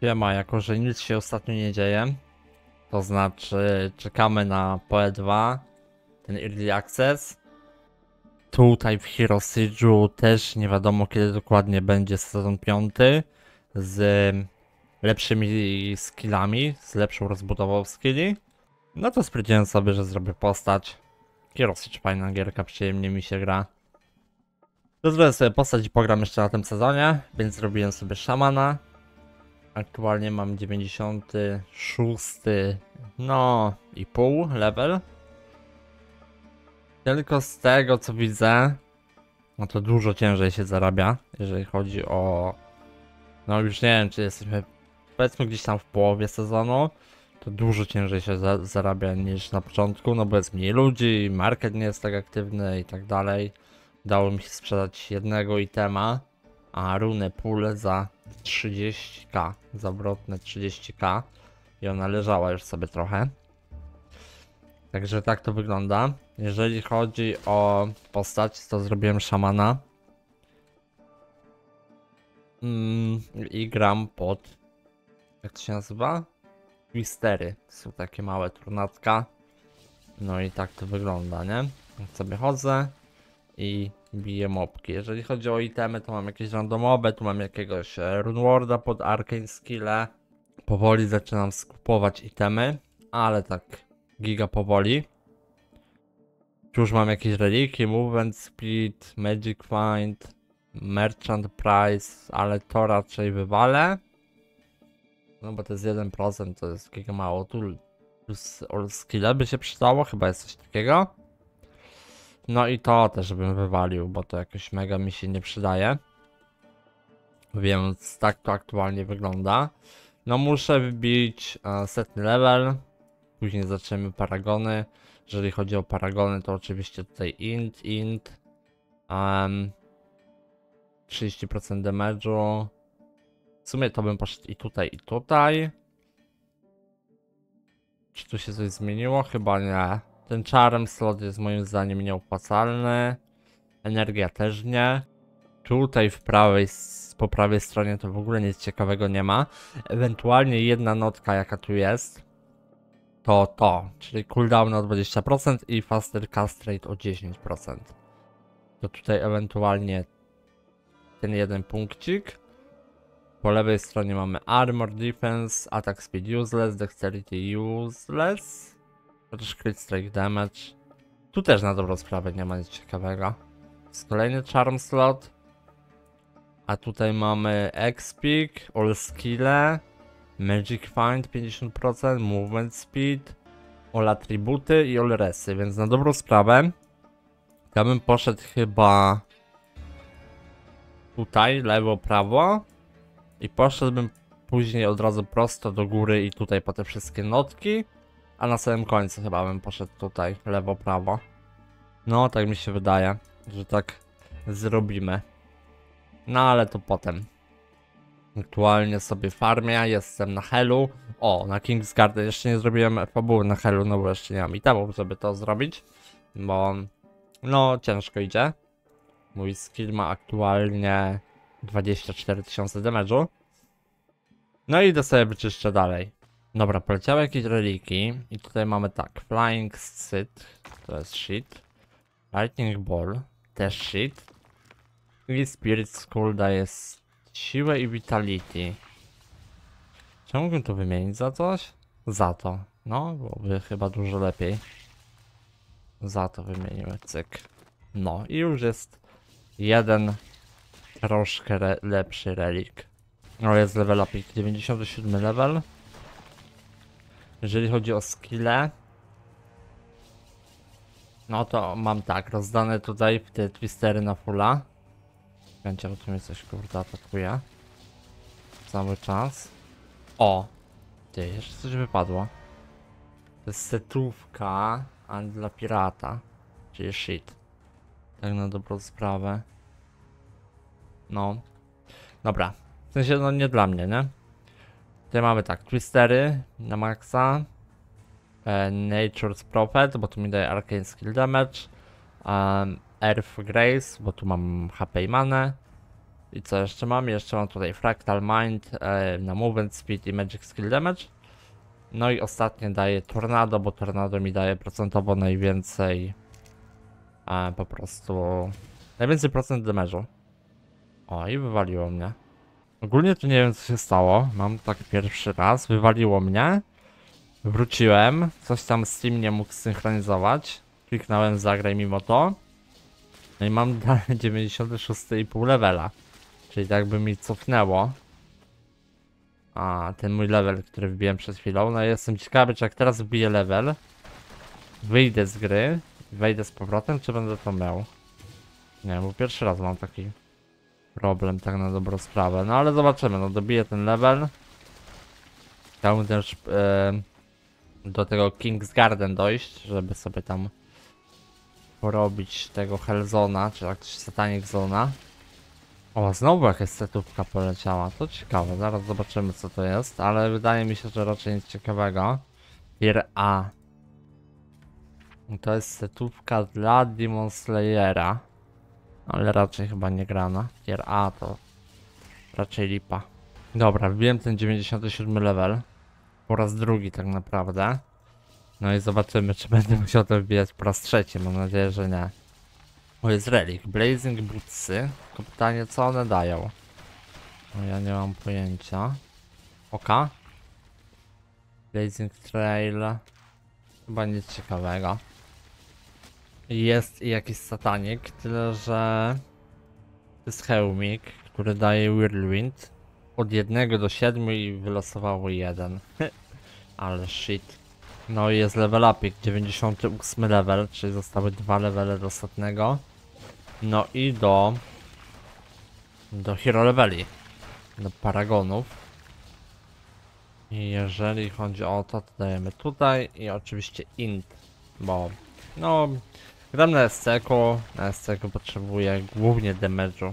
Siema, jako że nic się ostatnio nie dzieje, to znaczy czekamy na POE 2, ten Early Access. Tutaj w Hero Siege'u też nie wiadomo kiedy dokładnie będzie sezon 5 z lepszymi skillami, z lepszą rozbudową skilli. No to stwierdziłem sobie, że zrobię postać. Hero Siege, fajna gierka, przyjemnie mi się gra. Zrobiłem sobie postać i pogram jeszcze na tym sezonie, więc zrobiłem sobie szamana. Aktualnie mam 96 no i pół level. Tylko z tego co widzę, no to dużo ciężej się zarabia, jeżeli chodzi o... No już nie wiem, czy jesteśmy powiedzmy gdzieś tam w połowie sezonu, to dużo ciężej się zarabia niż na początku, no bo jest mniej ludzi, market nie jest tak aktywny i tak dalej. Udało mi się sprzedać jednego itema, a runę pulę za 30k, zawrotne 30k i ona leżała już sobie trochę. Także tak to wygląda. Jeżeli chodzi o postać, to zrobiłem szamana i gram pod, jak to się nazywa? Twistery, są takie małe trunatka. No i tak to wygląda, nie? Jak sobie chodzę i biję mobki. Jeżeli chodzi o itemy, to mam jakieś randomowe, tu mam jakiegoś runewarda pod arcane skille. Powoli zaczynam skupować itemy, ale tak giga powoli. Tu już mam jakieś reliki, movement speed, magic find, merchant price, ale to raczej wywalę. No bo to jest 1%, to jest giga mało. Tu plus all skille by się przydało, chyba jest coś takiego. No i to też bym wywalił, bo to jakoś mega mi się nie przydaje. Więc tak to aktualnie wygląda. No muszę wbić 100 level. Później zaczniemy paragony. Jeżeli chodzi o paragony, to oczywiście tutaj int. 30% damage'u. W sumie to bym poszedł i tutaj, i tutaj. Czy tu się coś zmieniło? Chyba nie. Ten charm slot jest moim zdaniem nieopłacalny. Energia też nie. Tutaj w prawej, po prawej stronie to w ogóle nic ciekawego nie ma. Ewentualnie jedna notka jaka tu jest, to, czyli cooldown o 20% i faster cast rate o 10%. To tutaj ewentualnie ten jeden punkcik. Po lewej stronie mamy armor, defense, attack speed useless, dexterity useless. Chociaż crit strike damage. Tu też na dobrą sprawę nie ma nic ciekawego. Jest kolejny charm slot. A tutaj mamy expik, all skille, magic find 50%, movement speed, all attributy i all resy. Więc na dobrą sprawę ja bym poszedł chyba tutaj, lewo, prawo. I poszedłbym później od razu prosto do góry i tutaj po te wszystkie notki. A na samym końcu chyba bym poszedł tutaj, lewo, prawo. No, tak mi się wydaje, że tak zrobimy. No, ale to potem. Aktualnie sobie farmię, jestem na Helu. O, na King's Garden jeszcze nie zrobiłem fabuły na Helu, no bo jeszcze nie mam itemów, żeby to zrobić. Bo, no, ciężko idzie. Mój skill ma aktualnie 24 tysiące damage'u. No i idę sobie wyczyszczę dalej. Dobra, poleciały jakieś reliki i tutaj mamy tak, Flying Sith, to jest shit, Lightning Ball, też shit i Spirit School daje siłę i vitality. Czy mógłbym to wymienić za coś? Za to, no byłoby chyba dużo lepiej. Za to wymieniłem, cyk. No i już jest jeden troszkę lepszy relik. No jest level up, 97 level. Jeżeli chodzi o skille, no to mam tak, rozdane tutaj te twistery na fulla. Będzie o tym jest coś, kurde, atakuje. Cały czas. O! Ty, jeszcze coś wypadło. To jest setówka, a dla pirata. Czyli shit. Tak na dobrą sprawę. No. Dobra. W sensie, no nie dla mnie, nie? Tutaj mamy tak, twistery na maxa, Nature's Prophet, bo tu mi daje arcane skill damage, Earth Grace, bo tu mam HP i manę, I co jeszcze mam? Jeszcze mam tutaj Fractal Mind na Movement Speed i Magic Skill Damage. No i ostatnie daję Tornado, bo Tornado mi daje procentowo najwięcej, po prostu najwięcej procent damage'u. O, i wywaliło mnie. Ogólnie to nie wiem, co się stało. Mam tak pierwszy raz, wywaliło mnie. Wróciłem, coś tam Steam nie mógł synchronizować. Kliknąłem zagraj mimo to. No i mam dalej 96,5 levela. Czyli tak by mi cofnęło. A ten mój level, który wbiłem przed chwilą. No i jestem ciekawy, czy jak teraz wbiję level, wyjdę z gry, wejdę z powrotem, czy będę to miał. Nie wiem, bo pierwszy raz mam taki problem, tak na dobrą sprawę. No ale zobaczymy, no dobiję ten level. Chciałbym też do tego King's Garden dojść, żeby sobie tam porobić tego Hellzona, czy jak Satanic zona. O, znowu jakaś setówka poleciała, to ciekawe, zaraz zobaczymy, co to jest, ale wydaje mi się, że raczej nic ciekawego. Tier A. To jest setówka dla Demon Slayera, ale raczej chyba nie grana. Tier A to raczej lipa. Dobra, wbiłem ten 97 level, po raz drugi tak naprawdę. No i zobaczymy, czy będę musiał to wbijać po raz trzeci, mam nadzieję, że nie. O, jest relik, blazing bootsy, tylko pytanie, co one dają? No ja nie mam pojęcia. Oka? Blazing trail, chyba nic ciekawego. Jest i jakiś satanik, tyle że to jest hełmik, który daje whirlwind od 1 do 7 i wylosowało 1. Ale shit. No i jest level upik, 98 level, czyli zostały 2 levele do ostatniego. No i do hero leveli, do paragonów. I jeżeli chodzi o to, to dajemy tutaj i oczywiście int, bo no gram na SC-ku, potrzebuję głównie damage'u.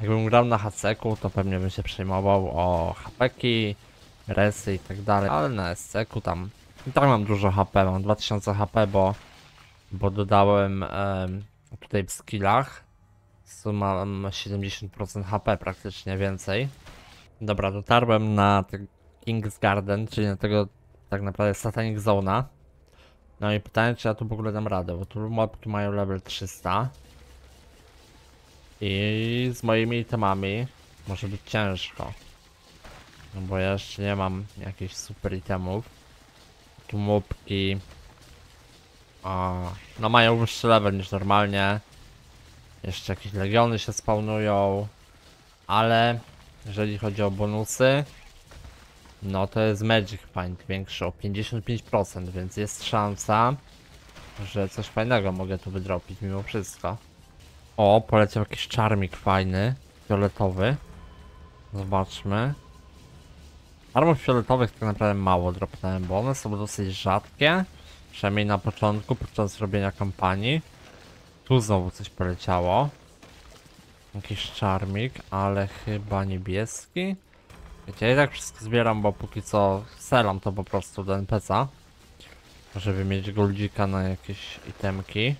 Jakbym grał na HC-ku, to pewnie bym się przejmował o HP-ki, resy i tak dalej, ale na SC-ku tam i tak mam dużo HP, mam 2000 HP, bo dodałem tutaj w skillach. Suma mam 70% HP praktycznie więcej. Dobra, dotarłem na King's Garden, czyli na tego tak naprawdę Satanic zona. No i pytanie, czy ja tu w ogóle dam radę, bo tu mobki mają level 300. I z moimi itemami może być ciężko. No bo ja jeszcze nie mam jakichś super itemów. Tu mopki, no mają wyższy level niż normalnie. Jeszcze jakieś legiony się spawnują. Ale jeżeli chodzi o bonusy, no to jest Magic Find większy o 55%, więc jest szansa, że coś fajnego mogę tu wydropić mimo wszystko. O, poleciał jakiś czarmik fajny, fioletowy. Zobaczmy. Armów fioletowych tak naprawdę mało dropnąłem, bo one są dosyć rzadkie. Przynajmniej na początku, podczas robienia kampanii. Tu znowu coś poleciało. Jakiś czarmik, ale chyba niebieski. Wiecie, ja i tak wszystko zbieram, bo póki co selam to po prostu do NPC-a. Żeby mieć goldzika na jakieś itemki.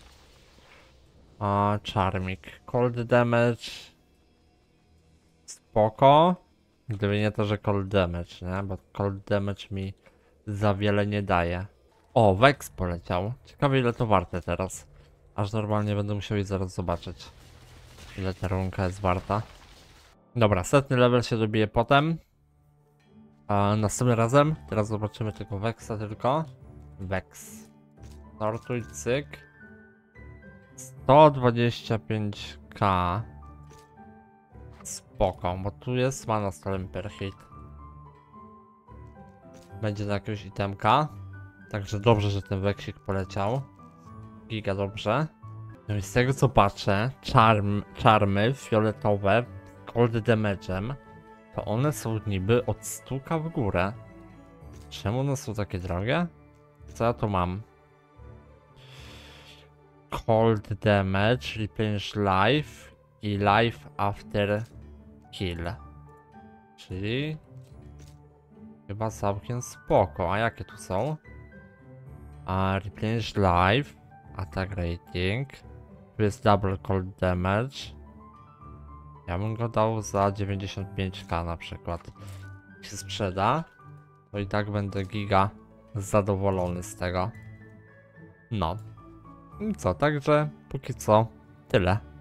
A czarmik. Cold damage. Spoko. Gdyby nie to, że cold damage, nie? Bo cold damage mi za wiele nie daje. O, Vex poleciał. Ciekawe, ile to warte teraz. Aż normalnie będę musiał i zaraz zobaczyć, ile ta runka jest warta. Dobra, 100 level się dobije potem. A następnym razem. Teraz zobaczymy tego Vexa tylko. Vex. Sortuj, cyk. 125k. Spoko, bo tu jest mana stolem per hit. Będzie na jakiegoś itemka. Także dobrze, że ten weksik poleciał. Giga dobrze. No i z tego, co patrzę, czarmy fioletowe z cold damage'em, to one są niby od 100k w górę. Czemu one są takie drogie? Co ja tu mam? Cold damage, czyli 5 life i life after kill. Czyli chyba całkiem spoko. A jakie tu są? A replenish life, attack rating. Tu jest double cold damage. Ja bym go dał za 95k na przykład. Jak się sprzeda, to i tak będę giga zadowolony z tego. No. I co, także póki co tyle.